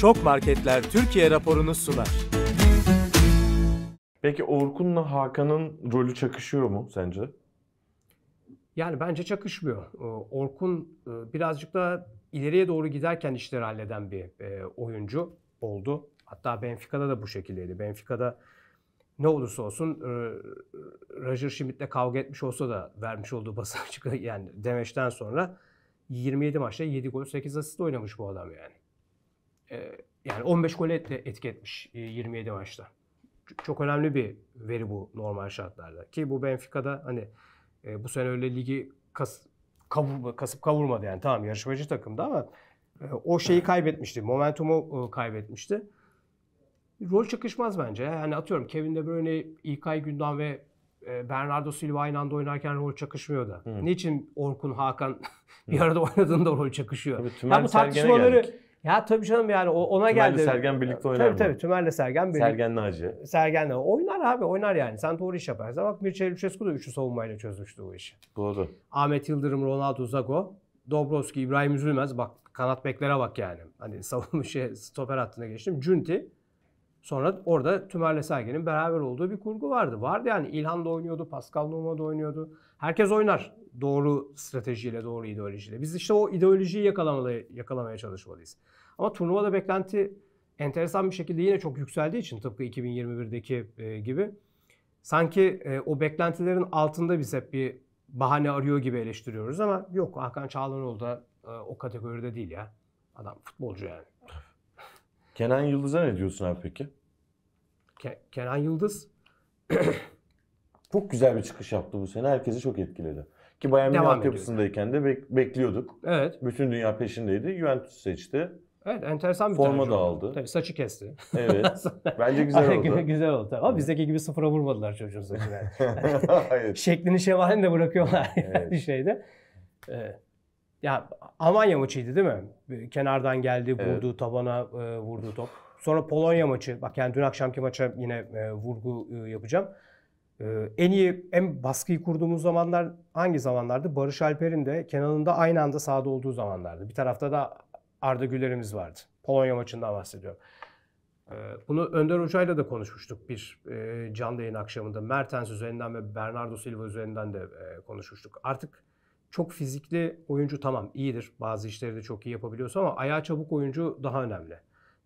Şok Marketler Türkiye raporunu sunar. Peki Orkun'la Hakan'ın rolü çakışıyor mu sence? Yani bence çakışmıyor. Orkun birazcık da ileriye doğru giderken işleri halleden bir oyuncu oldu. Hatta Benfica'da da bu şekildeydi. Benfica'da ne olursa olsun Roger Schmidt'le kavga etmiş olsa da vermiş olduğu basın açıklığı, yani demeçten sonra 27 maçta 7 gol 8 asist oynamış bu adam yani. Yani 15 gole etki etmiş 27 maçta. Çok önemli bir veri bu normal şartlarda. Ki bu Benfica'da hani bu sene öyle ligi kasıp kavurmadı yani. Tamam yarışmacı takımdı ama o şeyi kaybetmişti. Momentumu kaybetmişti. Rol çakışmaz bence. Yani atıyorum Kevin De Bruyne, İlkay Gündoğan ve Bernardo Silva aynı anda oynarken rol çakışmıyor da. Hı. Niçin Orkun, Hakan bir arada oynadığında rol çakışıyor? Tabii, ya bu tartışmaları... Ya tabii canım yani ona geldi. Tümer'le Sergen birlikte oynar mı? Tabii Tümer'le Sergen birlikte. Sergen'le Hacı. Sergen'le. Oynar abi oynar yani. Sen doğru iş yaparsın. Bak Mircea Lucescu da üçlü savunmayla çözmüştü bu işi. Doğru. Ahmet Yıldırım, Ronaldo Zako, Dobrovski, İbrahim Üzülmez. Bak kanat beklere bak yani. Hani savunma stoper hattına geçtim. Cünti. Sonra orada Tümer'le Sergen'in beraber olduğu bir kurgu vardı. Vardı yani. İlhan da oynuyordu. Pascal Nouma da oynuyordu. Herkes oynar. Doğru stratejiyle, doğru ideolojiyle. Biz işte o ideolojiyi yakalamaya çalışmalıyız. Ama turnuvada beklenti enteresan bir şekilde yine çok yükseldiği için tıpkı 2021'deki gibi sanki o beklentilerin altında biz hep bir bahane arıyor gibi eleştiriyoruz ama yok, Hakan Çalhanoğlu da o kategoride değil ya. Adam futbolcu yani. Kenan Yıldız'a ne diyorsun abi peki? Kenan Yıldız çok güzel bir çıkış yaptı bu sene. Herkesi çok etkiledi. Ki Bayern Münih altyapısındayken de bekliyorduk. Evet. Bütün dünya peşindeydi. Juventus seçti. Evet, enteresan bir forma da aldı. Tabii saçı kesti. Evet. Bence güzel oldu. Güzel oldu. Ama bizdeki gibi sıfıra vurmadılar çocuğun saçını. Yani. Şeklini şevalini de bırakıyorlar yani şeyde. Evet. Ya Almanya maçıydı değil mi? Kenardan geldi, vurdu, evet. Tabana vurdu top. Sonra Polonya maçı. Bak yani dün akşamki maça yine vurgu yapacağım. En baskıyı kurduğumuz zamanlar hangi zamanlardı? Barış Alper'in de Kenan'ın da aynı anda sahada olduğu zamanlardı. Bir tarafta da Arda Güler'imiz vardı. Polonya maçından bahsediyorum. Bunu Önder Hoca'yla da konuşmuştuk bir canlı yayın akşamında. Mertens üzerinden ve Bernardo Silva üzerinden de konuşmuştuk. Artık çok fizikli oyuncu tamam iyidir. Bazı işleri de çok iyi yapabiliyorsa ama ayağı çabuk oyuncu daha önemli.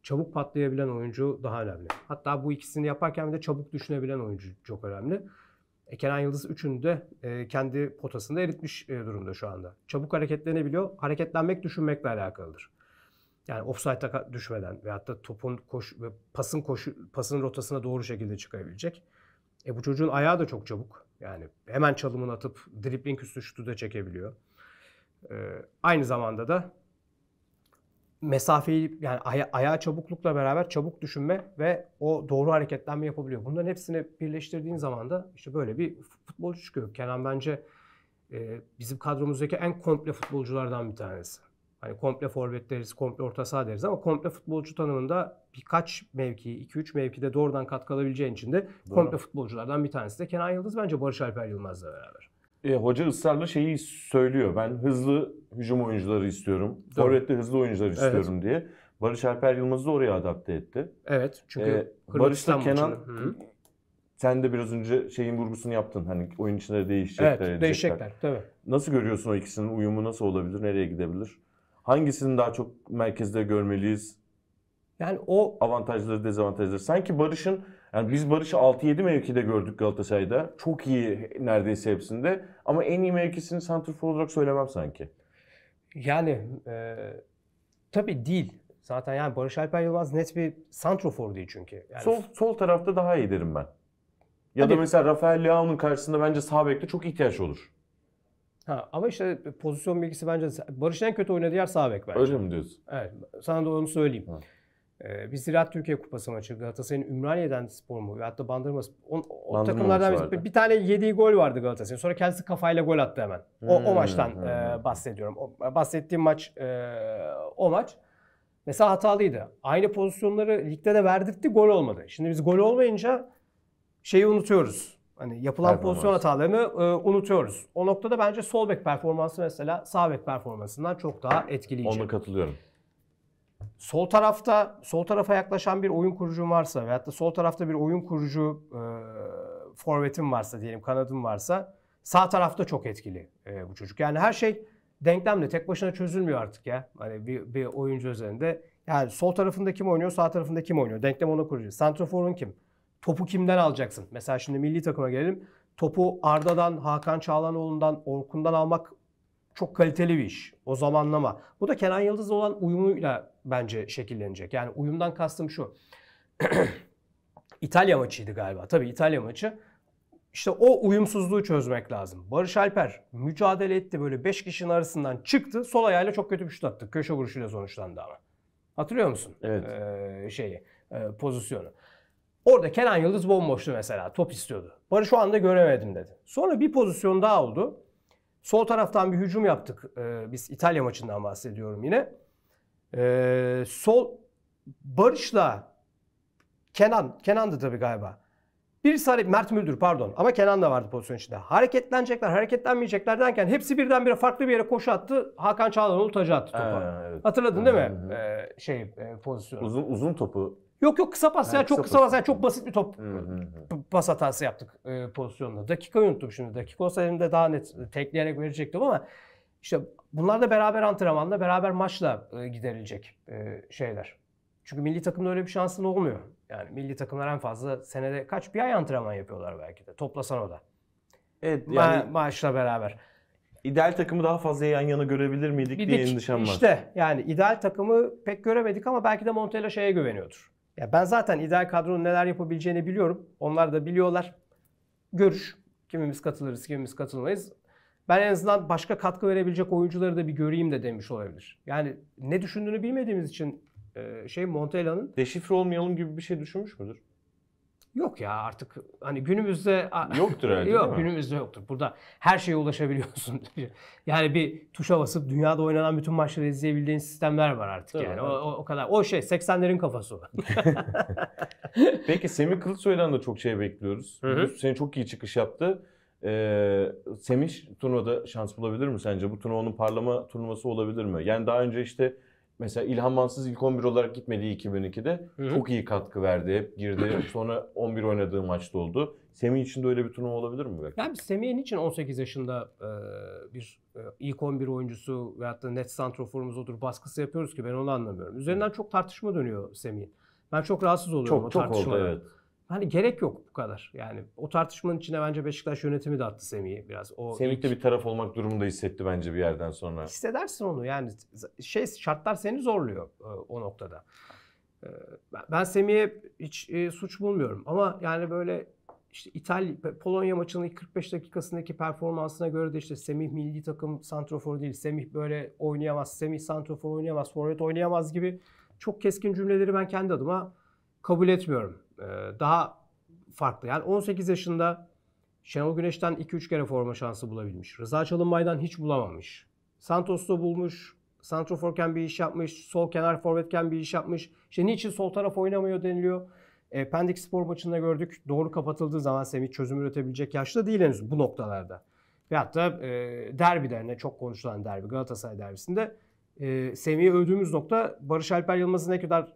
Çabuk patlayabilen oyuncu daha önemli. Hatta bu ikisini yaparken de çabuk düşünebilen oyuncu çok önemli. Kenan Yıldız üçünü de kendi potasında eritmiş durumda şu anda. Çabuk hareketlenebiliyor. Hareketlenmek düşünmekle alakalıdır. Yani ofsayta düşmeden veyahut da topun pasın rotasına doğru şekilde çıkabilecek. Bu çocuğun ayağı da çok çabuk. Yani hemen çalımını atıp dribling üstü şutu da çekebiliyor. Aynı zamanda da mesafeyi yani ayağa çabuklukla beraber çabuk düşünme ve o doğru hareketlenme yapabiliyor. Bunların hepsini birleştirdiğin zaman da işte böyle bir futbolcu çıkıyor. Kenan bence bizim kadromuzdaki en komple futbolculardan bir tanesi. Hani komple forvet deriz, komple orta saha deriz ama komple futbolcu tanımında birkaç mevki, 2-3 mevkide doğrudan katkı alabileceğin için de komple futbolculardan bir tanesi de Kenan Yıldız bence Barış Alper Yılmaz'la beraber. Hoca ısrarla şeyi söylüyor. Ben hızlı hücum oyuncuları istiyorum. Forvet'te hızlı oyuncuları istiyorum diye. Barış Alper Yılmaz'ı da oraya adapte etti. Evet. Çünkü Barış'la Kenan sen de biraz önce şeyin vurgusunu yaptın. Hani oyun içinde değişecekler. Evet, değişecekler. Tabii. Nasıl görüyorsun o ikisinin uyumu nasıl olabilir? Nereye gidebilir? Hangisini daha çok merkezde görmeliyiz? Yani o avantajları, dezavantajları. Sanki Barış'ın yani biz Barış'ı 6-7 mevkide gördük Galatasaray'da. Çok iyi neredeyse hepsinde. Ama en iyi mevkisini santrfor olarak söylemem sanki. Yani tabii değil. Zaten yani Barış Alper Yılmaz net bir santrfor değil çünkü. Yani... Sol tarafta daha iyi derim ben. Ya tabii. Da mesela Rafael Leao'nun karşısında bence sağ bekte çok ihtiyaç olur. Ama işte pozisyon bilgisi bence Barış'ın en kötü oynadığı yer sağ bek bence. Öyle mi diyorsun? Evet. Sana da onu söyleyeyim. Biz Ziraat Türkiye Kupası maçı Galatasaray'ın Ümraniye'den spor mu? Veyahut da Bandırma o takımlardan bir tane yediği gol vardı Galatasaray'ın. Sonra kendisi kafayla gol attı hemen. O maçtan bahsediyorum. Bahsettiğim maç o maç. Mesela hatalıydı. Aynı pozisyonları ligde de verdirtti, gol olmadı. Şimdi biz gol olmayınca şeyi unutuyoruz. Hani yapılan pozisyon hatalarını unutuyoruz. O noktada bence sol bek performansı mesela sağ bek performansından çok daha etkileyici. Ona katılıyorum. Sol tarafa yaklaşan bir oyun kurucum varsa veyahut da sol tarafta bir oyun kurucu forvetim varsa diyelim, kanadım varsa sağ tarafta çok etkili bu çocuk. Yani her şey denklemle tek başına çözülmüyor artık ya. Hani bir oyuncu üzerinde. Yani sol tarafında kim oynuyor, sağ tarafında kim oynuyor? Denklem onu kuracağız. Santrafor'un kim? Topu kimden alacaksın? Mesela şimdi milli takıma gelelim. Topu Arda'dan, Hakan Çalhanoğlu'ndan, Orkun'dan almak çok kaliteli bir iş. O zamanlama. Bu da Kenan Yıldız'la olan uyumuyla bence şekillenecek. Yani uyumdan kastım şu. İtalya maçıydı galiba. Tabii İtalya maçı. İşte o uyumsuzluğu çözmek lazım. Barış Alper mücadele etti. Böyle 5 kişinin arasından çıktı. Sol ayağıyla çok kötü bir şut attı. Köşe vuruşuyla sonuçlandı ama. Hatırlıyor musun? Evet. Pozisyonu. Orada Kenan Yıldız bomboştu mesela. Top istiyordu. Barış o anda göremedim dedi. Sonra bir pozisyon daha oldu. Sol taraftan bir hücum yaptık. Biz İtalya maçından bahsediyorum yine. Barış'la Kenan'dı tabii galiba. Mert Müldür pardon ama Kenan da vardı pozisyon içinde. Hareketlenecekler, hareketlenmeyecekler derken hepsi birdenbire farklı bir yere koşu attı. Hakan Çalhanoğlu taca attı topa. Evet. Hatırladın değil mi? Pozisyonu. Uzun topu. Yok kısa pas ya. Çok kısa pas. Yani çok basit bir top pas hatası yaptık pozisyonda. Dakikayı unuttum şimdi. Dakika olsa elimde daha net tekleyerek verecektim ama işte bunlar da beraber antrenmanla, beraber maçla giderilecek şeyler. Çünkü milli takımda öyle bir şansın olmuyor. Yani milli takımlar en fazla senede bir ay antrenman yapıyorlar belki de. Toplasan o da. Evet. Yani maçla beraber. İdeal takımı daha fazla yan yana görebilir miydik diye endişem var. İşte yani ideal takımı pek göremedik ama belki de Montella şeye güveniyordur. Ya ben zaten ideal kadronun neler yapabileceğini biliyorum. Onlar da biliyorlar. Görüş. Kimimiz katılırız, kimimiz katılmayız. Ben en azından başka katkı verebilecek oyuncuları da bir göreyim de demiş olabilir. Yani ne düşündüğünü bilmediğimiz için Montella'nın... Deşifre olmayalım gibi bir şey düşünmüş müdür? Yok ya artık hani günümüzde... Yoktur herhalde. Yok günümüzde yoktur. Burada her şeye ulaşabiliyorsun. Yani bir tuşa basıp dünyada oynanan bütün maçları izleyebildiğin sistemler var artık. Değil yani. O kadar. 80'lerin kafası o. Peki Semih Kılıçsoy'dan da çok şey bekliyoruz. Semih çok iyi çıkış yaptı. Semih turnuvada şans bulabilir mi sence? Bu turnuvanın parlama turnuvası olabilir mi? Yani daha önce işte... Mesela İlhan Mansız ilk 11 olarak gitmedi 2002'de. Çok iyi katkı verdi. Hep girdi. Sonra 11 oynadığı maçta oldu. Semih için de öyle bir turnuva olabilir mi? Belki? Yani Semih'in için 18 yaşında bir ilk 11 oyuncusu veyahut da net santroforumuz odur baskısı yapıyoruz ki ben onu anlamıyorum. Üzerinden çok tartışma dönüyor Semih'in. Ben çok rahatsız oluyorum o tartışmadan. Çok oldu evet. Hani gerek yok bu kadar. Yani o tartışmanın içine bence Beşiktaş yönetimi de attı Semih'i biraz. Semih de bir taraf olmak durumunda hissetti bence bir yerden sonra. Hissedersin onu yani şartlar seni zorluyor o noktada. Ben Semih'e hiç suç bulmuyorum ama yani böyle işte Polonya maçının 45 dakikasındaki performansına göre de işte Semih milli takım santrafor değil, Semih böyle oynayamaz, Semih santrafor oynayamaz, forvet oynayamaz gibi çok keskin cümleleri ben kendi adıma kabul etmiyorum. Daha farklı. Yani 18 yaşında Şenol Güneş'ten 2-3 kere forma şansı bulabilmiş. Rıza Çalınbay'dan hiç bulamamış. Santos'ta bulmuş. Santroforken bir iş yapmış. Sol kenar forvetken bir iş yapmış. İşte niçin sol taraf oynamıyor deniliyor. Pendik Spor maçında gördük. Doğru kapatıldığı zaman Semih çözüm üretebilecek yaşta değil henüz bu noktalarda. Veyahut da derbilerine çok konuşulan derbi Galatasaray derbisinde Semih'i övdüğümüz nokta Barış Alper Yılmaz'ın ne kadar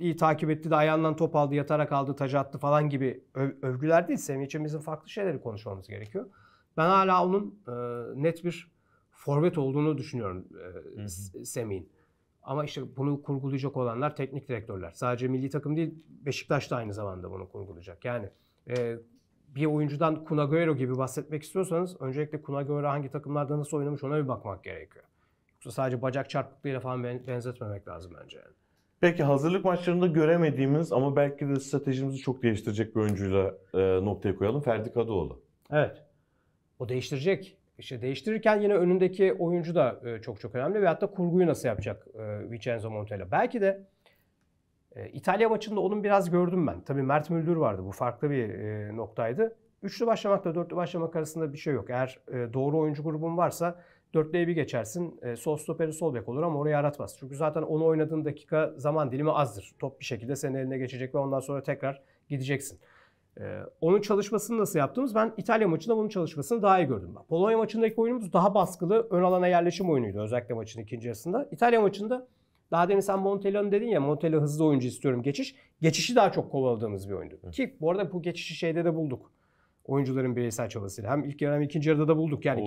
iyi takip etti de ayağından top aldı, yatarak aldı, taca attı falan gibi övgüler değil. Semih için bizim farklı şeyleri konuşmamız gerekiyor. Ben hala onun net bir forvet olduğunu düşünüyorum Semih'in. Ama işte bunu kurgulayacak olanlar teknik direktörler. Sadece milli takım değil, Beşiktaş da aynı zamanda bunu kurgulayacak. Yani bir oyuncudan Kun Agüero gibi bahsetmek istiyorsanız öncelikle Kun Agüero hangi takımlarda nasıl oynamış ona bir bakmak gerekiyor. Yoksa sadece bacak çarpıklığıyla falan benzetmemek lazım bence yani. Peki hazırlık maçlarında göremediğimiz ama belki de stratejimizi çok değiştirecek bir oyuncuyla noktaya koyalım. Ferdi Kadıoğlu. Evet. O değiştirecek. İşte değiştirirken yine önündeki oyuncu da çok çok önemli. Veyahut da kurguyu nasıl yapacak Vincenzo Montella. Belki de İtalya maçında onu biraz gördüm ben. Tabii Mert Müldür vardı. Bu farklı bir noktaydı. Üçlü başlamakla dörtlü başlamak arasında bir şey yok. Eğer doğru oyuncu grubun varsa... Dörtlüye bir geçersin. Sol stoperi sol bek olur ama orayı aratmaz. Çünkü zaten onu oynadığın dakika zaman dilimi azdır. Top bir şekilde senin eline geçecek ve ondan sonra tekrar gideceksin. Onun çalışmasını nasıl yaptığımız? Ben İtalya maçında bunun çalışmasını daha iyi gördüm. Polonya maçındaki oyunumuz daha baskılı ön alana yerleşim oyunuydu. Özellikle maçın ikinci yarısında. İtalya maçında Daha demin sen Montella'nın dedin ya, Montella hızlı oyuncu istiyorum, geçiş. Geçişi daha çok kovaladığımız bir oyundu. Ki bu arada bu geçişi şeyde de bulduk. Oyuncuların bireysel çabasıyla. Hem ilk yarı hem ikinci yarıda da bulduk. Yani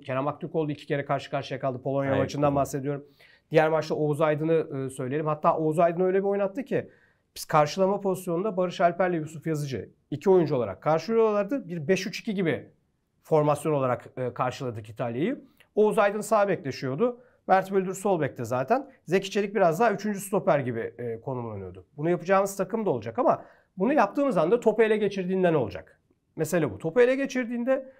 Kerem Aktürkoğlu, iki kere karşı karşıya kaldı. Polonya maçından bahsediyorum. Diğer maçta Oğuz Aydın'ı söyleyelim. Hatta Oğuz Aydın öyle bir oynattı ki biz karşılama pozisyonunda Barış Alper'le Yusuf Yazıcı iki oyuncu olarak karşılıyorlardı. Bir 5-3-2 gibi formasyon olarak karşıladık İtalya'yı. Oğuz Aydın sağ bekleşiyordu. Mert Müldür sol bekte zaten. Zeki Çelik biraz daha 3. stoper gibi konum oynuyordu. Bunu yapacağımız takım da olacak ama bunu yaptığımız anda topu ele geçirdiğinden olacak. Mesele bu. Topu ele geçirdiğinde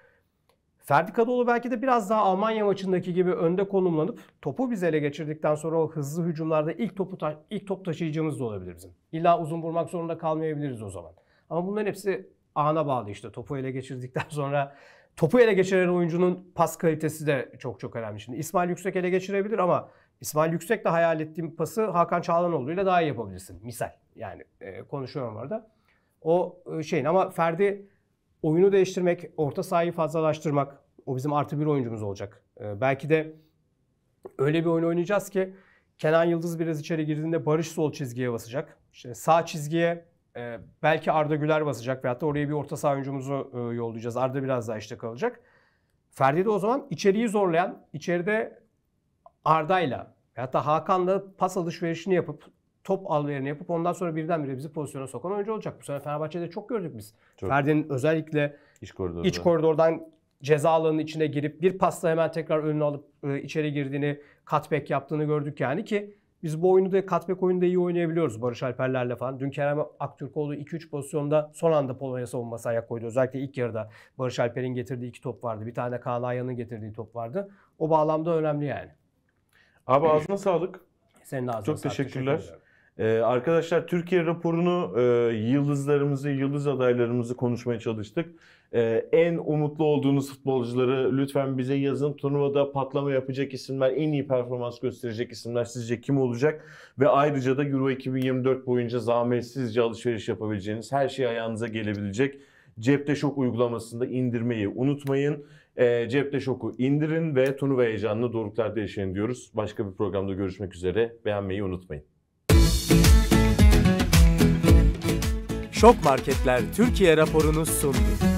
Ferdi Kadıoğlu belki de biraz daha Almanya maçındaki gibi önde konumlanıp topu biz ele geçirdikten sonra o hızlı hücumlarda ilk top taşıyıcımız da olabilir bizim. İlla uzun vurmak zorunda kalmayabiliriz o zaman. Ama bunların hepsi ana bağlı işte. Topu ele geçirdikten sonra topu ele geçiren oyuncunun pas kalitesi de çok çok önemli. Şimdi İsmail Yüksek ele geçirebilir ama İsmail Yüksek de hayal ettiğim pası Hakan Çalhanoğlu ile daha iyi yapabilirsin. Misal yani konuşuyorum orada. O şeyin ama Ferdi oyunu değiştirmek, orta sahayı fazlalaştırmak o bizim artı bir oyuncumuz olacak. Belki de öyle bir oyun oynayacağız ki Kenan Yıldız biraz içeri girdiğinde Barış sol çizgiye basacak. İşte sağ çizgiye belki Arda Güler basacak veyahut da oraya bir orta saha oyuncumuzu yollayacağız. Arda biraz daha işte kalacak. Ferdi de o zaman içeriği zorlayan, içeride Arda'yla veyahut da Hakan'la pas alışverişini yapıp top alverini yapıp ondan sonra birdenbire bizi pozisyona sokan oyuncu olacak. Bu sene Fenerbahçe'de çok gördük biz. Ferdi'nin özellikle iç koridordan ceza alanının içine girip bir pasla hemen tekrar önünü alıp içeri girdiğini, cutback yaptığını gördük yani ki biz bu oyunu da cutback oyunda iyi oynayabiliyoruz Barış Alper'lerle falan. Dün Kerem Aktürkoğlu 2-3 pozisyonda son anda Polonya savunması ayak koydu. Özellikle ilk yarıda Barış Alper'in getirdiği iki top vardı. Bir tane Kaan Ayhan'ın getirdiği top vardı. O bağlamda önemli yani. Abi ağzına sağlık. Senin ağzına sağlık. Çok teşekkürler. Arkadaşlar Türkiye raporunu yıldızlarımızı, yıldız adaylarımızı konuşmaya çalıştık. En umutlu olduğunuz futbolcuları lütfen bize yazın. Turnuvada patlama yapacak isimler, en iyi performans gösterecek isimler sizce kim olacak? Ve ayrıca da Euro 2024 boyunca zahmetsizce alışveriş yapabileceğiniz, her şey ayağınıza gelebilecek Cepte Şok uygulamasında indirmeyi unutmayın. Cepte Şok'u indirin ve turnuva heyecanını doruklarda yaşayın diyoruz. Başka bir programda görüşmek üzere. Beğenmeyi unutmayın. Şok Marketler Türkiye raporunu sundu.